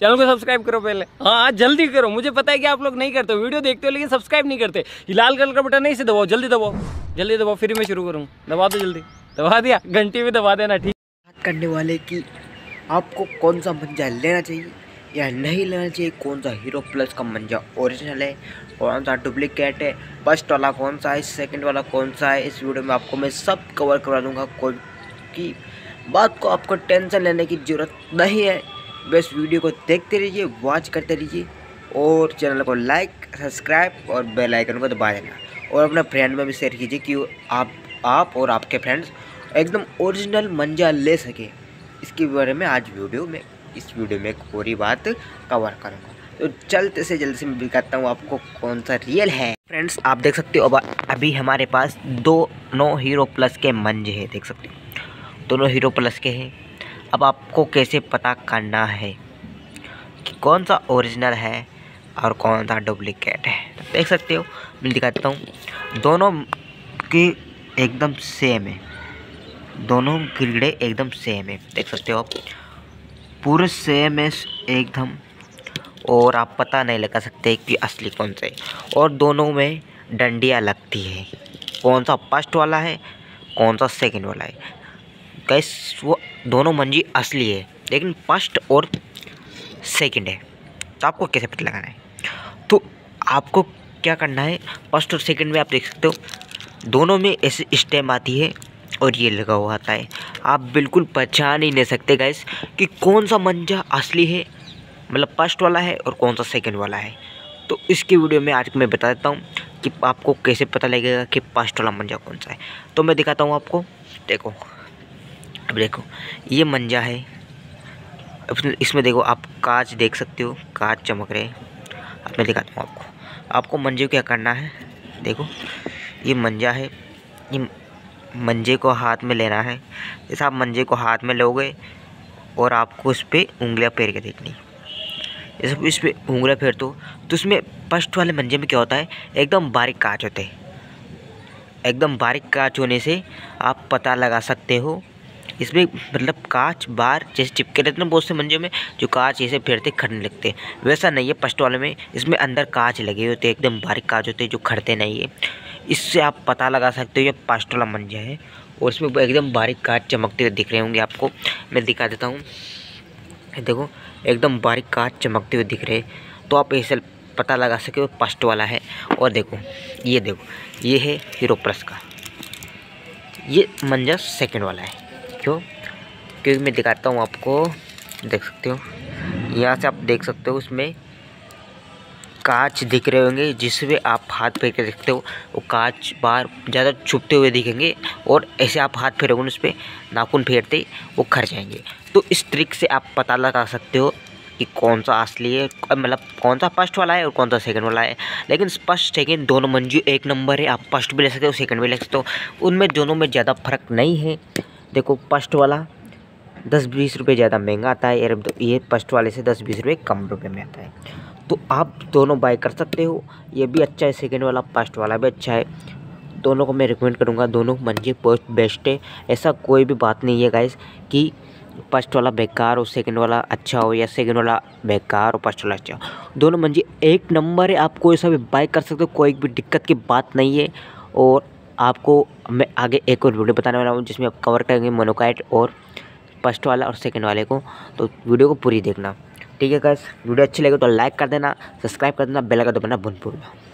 Channel को subscribe करो पहले, हाँ जल्दी करो। मुझे पता है कि आप लोग नहीं करते हो, वीडियो देखते हो लेकिन सब्सक्राइब नहीं करते। लाल कलर का बटन नहीं से दबाओ, जल्दी दबाओ जल्दी दबाओ, फिर मैं शुरू करूँ। दबा दो जल्दी, दबा दिया, घंटी भी दबा देना। ठीक बात करने वाले कि आपको कौन सा मंजा लेना चाहिए या नहीं लेना चाहिए, कौन सा हीरो प्लस का मंजा ओरिजिनल है, कौन सा डुप्लीकेट है, फर्स्ट वाला कौन सा है, सेकंड वाला कौन सा है। इस वीडियो में आपको मैं सब कवर करवा दूंगा। कोई की बात को आपको टेंशन लेने की ज़रूरत नहीं है। बस वीडियो को देखते रहिए, वॉच करते रहिए और चैनल को लाइक, सब्सक्राइब और बेल आइकन को दबा देना और अपने फ्रेंड में भी शेयर कीजिए कि आप और आपके फ्रेंड्स एकदम ओरिजिनल मंजा ले सके। इसके बारे में आज वीडियो में एक पूरी बात कवर करूँगा। तो जल्द से मैं बताता हूँ आपको कौन सा रियल है। फ्रेंड्स आप देख सकते हो अभी हमारे पास दोनों हीरो प्लस के मंजे हैं, देख सकते हो दोनों हीरो प्लस के हैं। अब आपको कैसे पता करना है कि कौन सा ओरिजिनल है और कौन सा डुप्लीकेट है, देख सकते हो। मैं दिखाता हूँ, दोनों की एकदम सेम है, दोनों गिरडे एकदम सेम है, देख सकते हो आप पूरे सेम है एकदम। और आप पता नहीं लगा सकते कि असली कौन सा है। और दोनों में डंडियाँ लगती है, कौन सा फर्स्ट वाला है कौन सा सेकंड वाला है। गैस वो दोनों मंजी असली है लेकिन फर्स्ट और सेकंड है, तो आपको कैसे पता लगाना है। तो आपको क्या करना है, फर्स्ट और सेकंड में आप देख सकते हो दोनों में ऐसे स्टेम आती है और ये लगा हुआ आता है। आप बिल्कुल पहचान ही नहीं सकते गाइस कि कौन सा मंजा असली है, मतलब फर्स्ट वाला है और कौन सा सेकंड वाला है। तो इसकी वीडियो में आज मैं बता देता हूँ कि आपको कैसे पता लगेगा कि फर्स्ट वाला मंजा कौन सा है। तो मैं दिखाता हूँ आपको, देखो अब देखो ये मंजा है, इसमें देखो आप कांच देख सकते हो, कांच चमक रहे हैं। अब मैं दिखाता हूँ आपको, मंजे को क्या करना है, देखो ये मंजा है, ये मंजे को हाथ में लेना है। जैसे आप मंजे को हाथ में लोगे और आपको उस पर उंगलियाँ फेर के देखनी, जैसे इस पर उंगलियाँ फेर दो तो उसमें फर्स्ट वाले मंजे में क्या होता है, एकदम बारीक कांच होते हैं। एकदम बारीक कांच होने से आप पता लगा सकते हो, इसमें मतलब कांच बार जैसे चिपके रहते हैं ना, बहुत से मंजे में जो कांच जैसे फेरते खड़ने लगते हैं, वैसा नहीं है फर्स्ट वाले में। इसमें अंदर कांच लगे होते हैं, एकदम बारीक कांच होते हैं जो खड़ते नहीं है। इससे आप पता लगा सकते हो ये फर्स्ट वाला मंजा है और इसमें एकदम बारीक कांच चमकते हुए दिख रहे होंगे आपको। मैं दिखा देता हूँ, देखो एकदम बारीक कांच चमकते हुए दिख रहे, तो आप ऐसे पता लगा सके वो फर्स्ट वाला है। और देखो ये है हीरो प्लस का, ये मंजा सेकंड वाला है। क्यों? क्योंकि मैं दिखाता हूँ आपको, देख सकते हो यहाँ से आप देख सकते हो उसमें कांच दिख रहे होंगे, जिसमें आप हाथ फेर के देखते हो वो कांच बाहर ज़्यादा छुपते हुए दिखेंगे और ऐसे आप हाथ फेरोगे उस पर नाखून फेरते वो खर जाएंगे। तो इस ट्रिक से आप पता लगा सकते हो कि कौन सा असली है, मतलब कौन सा फर्स्ट वाला है और कौन सा सेकंड वाला है। लेकिन फर्स्ट सेकंड दोनों मंजू एक नंबर है, आप फर्स्ट भी ले सकते हो सेकंड भी ले सकते हो, उनमें दोनों में ज़्यादा फर्क नहीं है। देखो फर्स्ट वाला 10-20 रुपये ज़्यादा महंगा आता है, ये फर्स्ट वाले से 10-20 रुपये कम रुपये में आता है। तो आप दोनों बाय कर सकते हो, ये भी अच्छा है सेकंड वाला, फर्स्ट वाला भी अच्छा है। दोनों को मैं रिकमेंड करूँगा, दोनों मंजे पोस्ट बेस्ट है। ऐसा कोई भी बात नहीं है गाइस कि फर्स्ट वाला बेकार हो सेकंड वाला अच्छा हो, या सेकंड वाला बेकार हो फर्स्ट वाला अच्छा हो। दोनों मंजे एक नंबर है, आपको ऐसा भी बाय कर सकते हो, कोई भी दिक्कत की बात नहीं है। और आपको मैं आगे एक और वीडियो बताने वाला हूँ जिसमें आप कवर करेंगे मोनो काइट और फर्स्ट वाला और सेकंड वाले को, तो वीडियो को पूरी देखना। ठीक है गाइस, वीडियो अच्छी लगे तो लाइक कर देना, सब्सक्राइब कर देना, बेल आइकन दबाना मत भूलना।